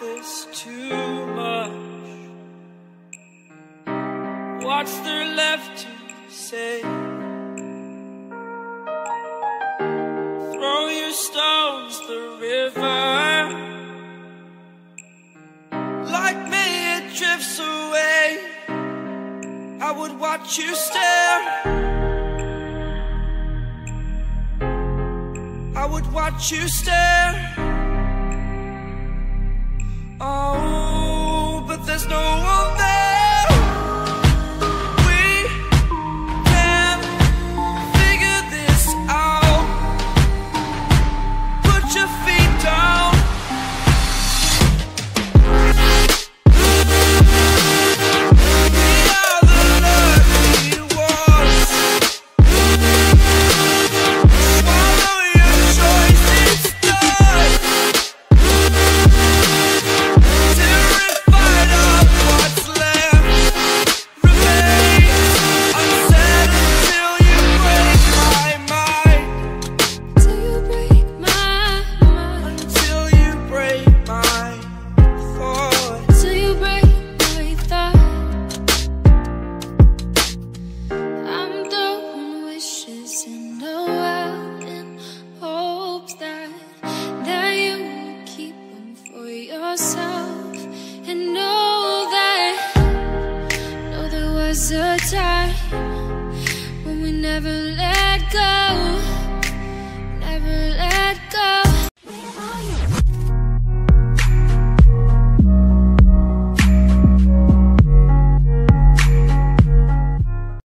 this too much. What's there left to say? Throw your stones the river. Like me, it drifts away. I would watch you stare. I would watch you stare. Oh, but there's no one there. We can figure this out. Put your feet down. We are the lucky ones. A time when we never let go.